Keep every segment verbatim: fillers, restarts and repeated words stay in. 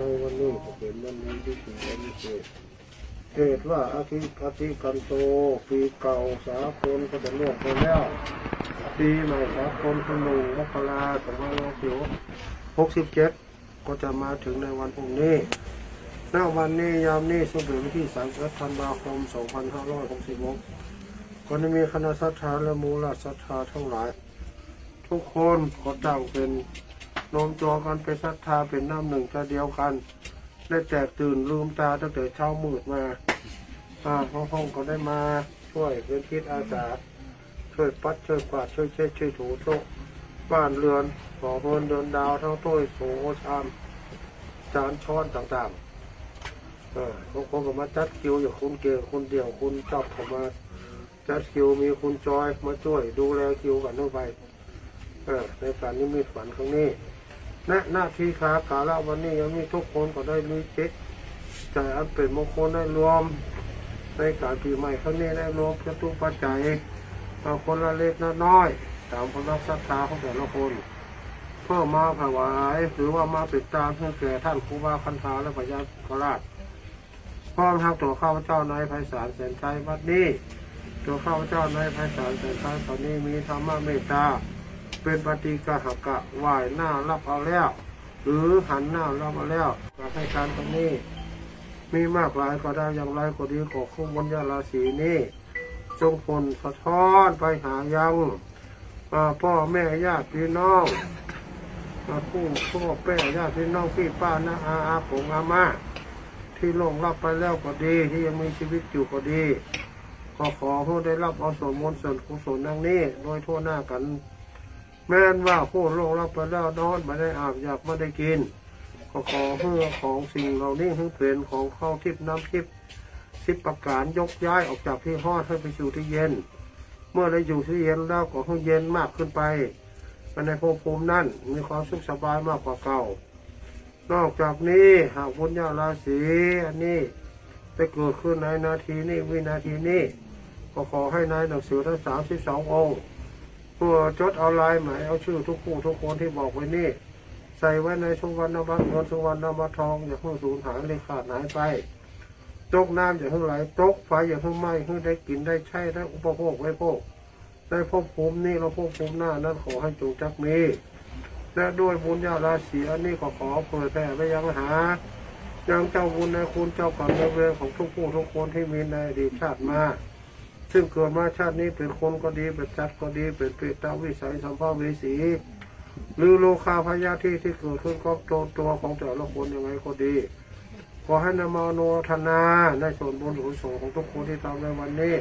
ในวันนี้จะเป็นวันนี้ที่ถึงวันนี้เกิดว่าอาทิตย์อาทิตย์กันโตปีเก่าสาคมก็จะล่วงไปแล้วปีใหม่สาคมสนุกมกราคมวันละสิบหกสิบเจ็ดก็จะมาถึงในวันพรุ่งนี้ณวันนี้ยามนี้สุดเดือนที่สามสิบเอ็ดธันวาคมสองพันห้าร้อยหกสิบหกคนที่มีคณะศรัทธาและมูลศรัทธาทั้งหลายทุกคนขอตั้งเป็นโน้มจอกันเป็นศรัทธาเป็นน้ำหนึ่งใจเดียวกันได้แตกตื่นลืมตาตั้งแต่เช้ามืดมาอ่าห้องห้องก็ได้มาช่วยเป็นพิษอาสาช่วยปัดช่วยกวาดช่วยเช็ดช่วยถูโต๊ะบ้านเรือนขอเพิ่นเดินดาวทั้งต้วยโสชามจานช้อนต่างๆทุกคนก็มาจัดคิวอย่างคุณเก่งคุณเดี่ยวคุณจับผมมาจัดคิวมีคุณจอยมาช่วยดูแลคิวกันทั้งไปในการนี้มีฝันครั้งนี้ณหน้าที่ค้าขายแล้ววันนี้ยังมีทุกคนก็ได้มีเช็คจ่ายอันเป็นมงคลได้รวมในการปีใหม่ครั้งนี้ได้รวมกระตุ้นปัจจัยเอาคนละเล็กน้อยตามความศรัทธาของแต่ละคนเพื่อมาถวายหรือว่ามาติดตามเพื่อแก่ท่านครูบาคันธาและพญากราชพร้อมทั้งตัวข้าพเจ้านายไพศาลแสนชัยวัดนี้ตัวข้าพเจ้านายไพศาลแสนชัยตอนนี้มีธรรมะเมตตาเป็นปฏิกาหกะไหว้หน้ารับเอาแล้วหรือหันหน้ารับเอาแล้วการให้การตรงนี้มีมากหลายก็ได้อย่างไรก็ดีขอคุ้มบุญญาราศีนี้จงผลสะท้อนไปหายังพ่อแม่ญาติพี่น้องคู่พ่อแม่ญาติพี่น้องพี่ป้าน้าอาอาผมอาม่าที่ล่วงลับไปแล้วก็ดีที่ยังมีชีวิตอยู่ก็ดีขอขอผู้ได้รับเอาส่วนมวลส่วนกุศลดังนี้โดยทั่วหน้ากันแม้นว่าผู้ล่วงลับไปแล้วนอนไม่ได้อาบอยากไม่ได้กินขอขอเพื่อของสิ่งเหล่านี้ให้เปลี่ยนของเข้าทิพย์น้ำทิพย์สิบประการยกย้ายออกจากที่ห้อให้ไปอยู่ที่เย็นเมื่อได้อยู่ที่เย็นแล้วก็ให้เย็นมากขึ้นไปภายในภพภูมินั้นมีความสุขสบายมากกว่าเก่านอกจากนี้หากบุญญาราศีอันนี้ได้เกิดขึ้นในนาทีนี้วินาทีนี้ก็ขอให้ในหนังสือทั้งสามสิบสององค์เพื่อจดเอาลายหมายเอาชื่อทุกคู่ทุกคนที่บอกไว้นี่ใส่ไว้ในสุวรรณบัตรเงินสุวรรณบัตรทองอย่าเพิ่งสูญหายเลยขาดหายไปตกน้ำอย่าเพิ่งไหลตกไฟอย่าเพิ่งไหม้เพิ่งได้กินได้ใช้ได้อุปโภคไว้พวกได้พบภูมินี้เราพบภูมิหน้านั้นขอให้จงจักมีและด้วยบุญญาราศีอันนี้ก็ขอเผยแผ่ไปยังหายังเจ้าบุญในคุณเจ้ากรรมในเวรของทุกผู้ทุกคนที่มีในอดีตชาติมาซึ่งเกิดมาชาตินี้เป็นคนก็ดีเป็นจัดก็ดีเป็นเปรตวิสัยสัมภเวสีหรือโลคาพยาธิที่เกิดขึ้นกับตัวตัวของแต่ละคนยังไงก็ดีขอให้นำมาอนุโมทนาในส่วนบุญกุศลของทุกคนที่ทำในวันนี้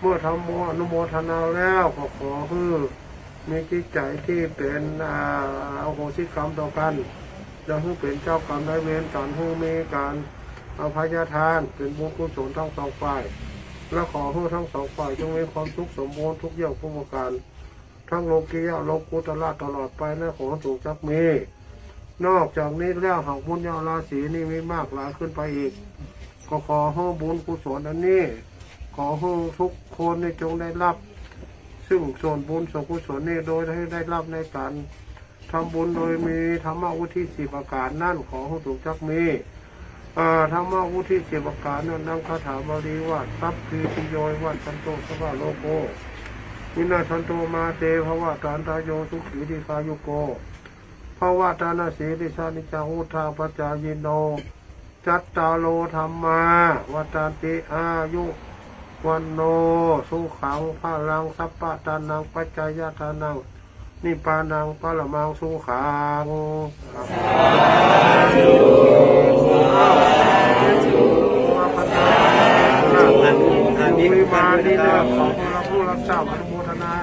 เมื่อทำบุญอนุโมทนาแล้วขอขอฮือมีจิตใจที่เป็นเอาโหสิกรรมต่อกันจะให้เป็นเจ้ากรรมนายเวรการให้มีการอภัยทานเป็นบุญกุศลทั้งสองฝ่ายและขอให้ทั้งสองฝ่ายจงมีความสุขสมบูรณ์ทุกอย่างทุกประการทั้งโลกียะโลกุตระตลอดไปและขอถูกจักมีนอกจากนี้แล้วหากบุญญาราศีนี่มีมากหลายขึ้นไปอีกก็ขอให้บุญกุศลอันนี้ขอให้ทุกคนในจงได้รับซึ่งส่วนบุญส่วนกุศลนี้โดยให้ได้รับในการทำบุญโดยมีธรรมวุฒิสิบประการนั่นขอให้ถูกจักมีธรรมวุฒิสิบประการนั้นนำคาถาบาลีว่าทรัพย์คือปิโยว่าชันโตสวะโลโกมินาชันโตมาเตภวะตานตาโยสุขีดิคายุโกภวะตานาสีดิชานิจาหุทาปจายโนจัตตาโลธรรมาวาตันติอายุวันโนสุขังพลังสัพพะทานังปัจจยทานังนิพพานังพละมังสุขังสาธุสาธุสาธุอันนี้มาดีนะขอรับผู้รับทราบอนุโมทนา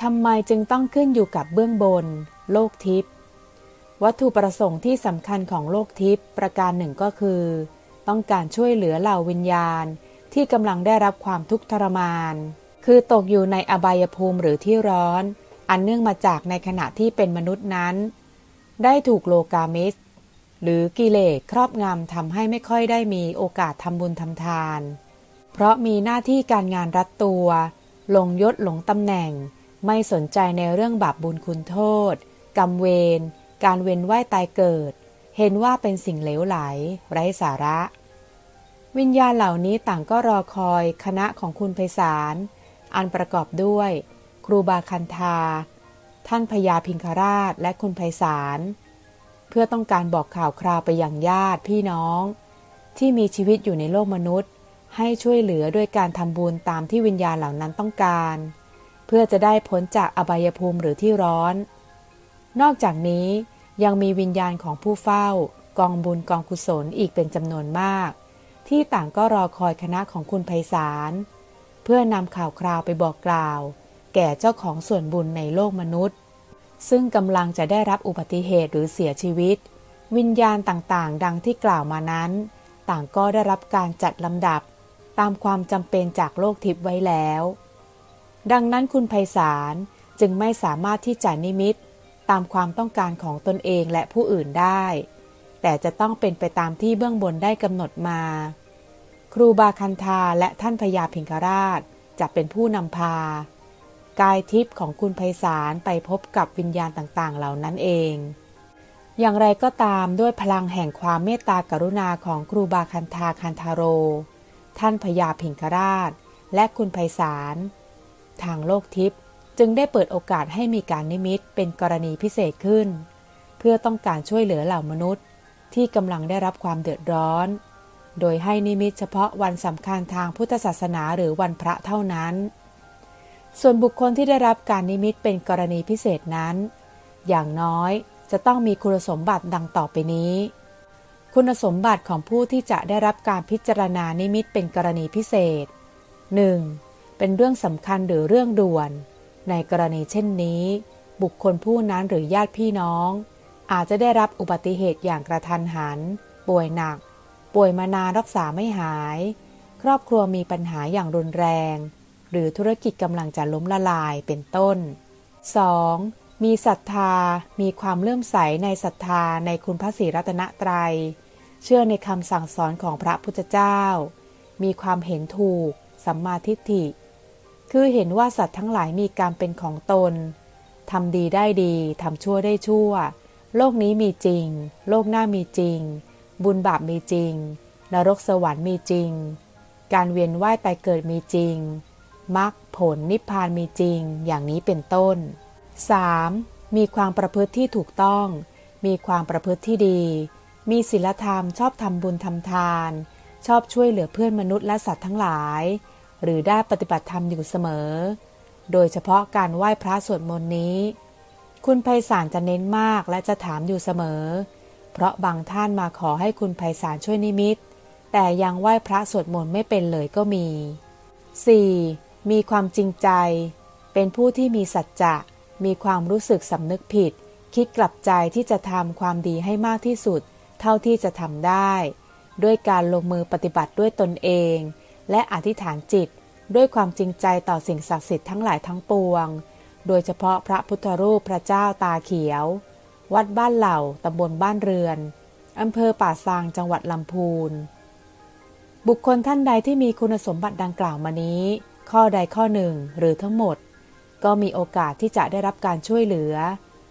ทำไมจึงต้องขึ้นอยู่กับเบื้องบนโลกทิพย์วัตถุประสงค์ที่สำคัญของโลกทิพย์ประการหนึ่งก็คือต้องการช่วยเหลือเหล่าวิญญาณที่กำลังได้รับความทุกข์ทรมานคือตกอยู่ในอบายภูมิหรือที่ร้อนอันเนื่องมาจากในขณะที่เป็นมนุษย์นั้นได้ถูกโลกามิสหรือกิเลสครอบงำทำให้ไม่ค่อยได้มีโอกาสทำบุญทำทานเพราะมีหน้าที่การงานรัดตัวหลงยศหลงตำแหน่งไม่สนใจในเรื่องบาปบุญคุณโทษกรรมเวร การเวียนว่ายตายเกิดเห็นว่าเป็นสิ่งเหลวไหลไร้สาระวิญญาณเหล่านี้ต่างก็รอคอยคณะของคุณไพศาลอันประกอบด้วยครูบาคันธาท่านพญาพิงคราชและคุณไพศาลเพื่อต้องการบอกข่าวคราวไปยังญาติพี่น้องที่มีชีวิตอยู่ในโลกมนุษย์ให้ช่วยเหลือด้วยการทำบุญตามที่วิญญาณเหล่านั้นต้องการเพื่อจะได้พ้นจากอบายภูมิหรือที่ร้อนนอกจากนี้ยังมีวิญญาณของผู้เฝ้ากองบุญกองกุศลอีกเป็นจำนวนมากที่ต่างก็รอคอยคณะของคุณไพศาลเพื่อนำข่าวคราวไปบอกกล่าวแก่เจ้าของส่วนบุญในโลกมนุษย์ซึ่งกำลังจะได้รับอุบัติเหตุหรือเสียชีวิตวิญญาณต่างๆดังที่กล่าวมานั้นต่างก็ได้รับการจัดลำดับตามความจำเป็นจากโลกทิพย์ไว้แล้วดังนั้นคุณไพศาลจึงไม่สามารถที่จะนิมิตตามความต้องการของตนเองและผู้อื่นได้แต่จะต้องเป็นไปตามที่เบื้องบนได้กำหนดมาครูบาคันธาและท่านพญาพิงคราชจะเป็นผู้นำพากายทิพย์ของคุณไพศาลไปพบกับวิญญาณต่างๆเหล่านั้นเองอย่างไรก็ตามด้วยพลังแห่งความเมตตากรุณาของครูบาคันธาคันธาโรท่านพญาพิงคราชและคุณไพศาลทางโลกทิพย์จึงได้เปิดโอกาสให้มีการนิมิตเป็นกรณีพิเศษขึ้นเพื่อต้องการช่วยเหลือเหล่ามนุษย์ที่กำลังได้รับความเดือดร้อนโดยให้นิมิตเฉพาะวันสำคัญทางพุทธศาสนาหรือวันพระเท่านั้นส่วนบุคคลที่ได้รับการนิมิตเป็นกรณีพิเศษนั้นอย่างน้อยจะต้องมีคุณสมบัติดังต่อไปนี้คุณสมบัติของผู้ที่จะได้รับการพิจารณานิมิตเป็นกรณีพิเศษ หนึ่ง เป็นเรื่องสำคัญหรือเรื่องด่วนในกรณีเช่นนี้บุคคลผู้นั้นหรือญาติพี่น้องอาจจะได้รับอุบัติเหตุอย่างกระทันหันป่วยหนักป่วยมานานรักษาไม่หายครอบครัวมีปัญหาอย่างรุนแรงหรือธุรกิจกำลังจะล้มละลายเป็นต้น สอง มีศรัทธามีความเลื่อมใสในศรัทธาในคุณพระศรีรัตนตรัยเชื่อในคำสั่งสอนของพระพุทธเจ้ามีความเห็นถูกสัมมาทิฏฐิคือเห็นว่าสัตว์ทั้งหลายมีกรรมเป็นของตนทำดีได้ดีทำชั่วได้ชั่วโลกนี้มีจริงโลกหน้ามีจริงบุญบาปมีจริงนรกสวรรค์มีจริงการเวียนว่ายตายเกิดมีจริงมรรคผลนิพพานมีจริงอย่างนี้เป็นต้น สาม มีความประพฤติที่ถูกต้องมีความประพฤติที่ดีมีศีลธรรมชอบทำบุญทำทานชอบช่วยเหลือเพื่อนมนุษย์และสัตว์ทั้งหลายหรือได้ปฏิบัติธรรมอยู่เสมอโดยเฉพาะการไหว้พระสวดมนต์นี้คุณไพศาลจะเน้นมากและจะถามอยู่เสมอเพราะบางท่านมาขอให้คุณไพศาลช่วยนิมิตแต่ยังไหว้พระสวดมนต์ไม่เป็นเลยก็มี สี่ มีความจริงใจเป็นผู้ที่มีสัจจะมีความรู้สึกสำนึกผิดคิดกลับใจที่จะทำความดีให้มากที่สุดเท่าที่จะทำได้ด้วยการลงมือปฏิบัติด้วยตนเองและอธิษฐานจิตด้วยความจริงใจต่อสิ่งศักดิ์สิทธิ์ทั้งหลายทั้งปวงโดยเฉพาะพระพุทธรูปพระเจ้าตาเขียววัดบ้านเหล่าตำบลบ้านเรือนอำเภอป่าซางจังหวัดลำพูนบุคคลท่านใดที่มีคุณสมบัติดังกล่าวมานี้ข้อใดข้อหนึ่งหรือทั้งหมดก็มีโอกาสที่จะได้รับการช่วยเหลือ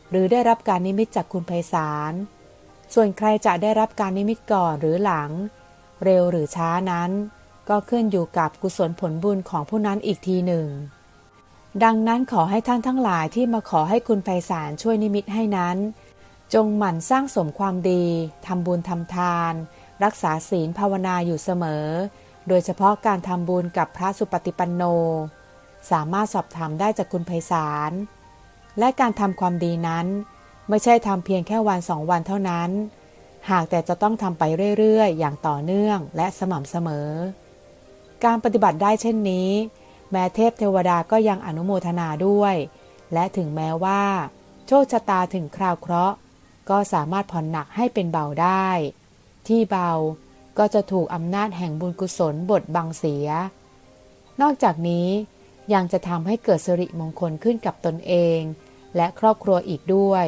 หรือได้รับการนิมิตจากคุณไพศาลส่วนใครจะได้รับการนิมิตก่อนหรือหลังเร็วหรือช้านั้นก็ขึ้นอยู่กับกุศลผลบุญของผู้นั้นอีกทีหนึ่งดังนั้นขอให้ท่านทั้งหลายที่มาขอให้คุณไพศาลช่วยนิมิตให้นั้นจงหมั่นสร้างสมความดีทำบุญทำทานรักษาศีลภาวนาอยู่เสมอโดยเฉพาะการทำบุญกับพระสุปฏิปันโนสามารถสอบถามได้จากคุณไพศาลและการทำความดีนั้นไม่ใช่ทำเพียงแค่วันสองวันเท่านั้นหากแต่จะต้องทำไปเรื่อยๆอย่างต่อเนื่องและสม่ำเสมอการปฏิบัติได้เช่นนี้แม้เทพเทวดาก็ยังอนุโมทนาด้วยและถึงแม้ว่าโชคชะตาถึงคราวเคราะห์ก็สามารถผ่อนหนักให้เป็นเบาได้ที่เบาก็จะถูกอำนาจแห่งบุญกุศลบดบังเสียนอกจากนี้ยังจะทำให้เกิดสิริมงคลขึ้นกับตนเองและครอบครัวอีกด้วย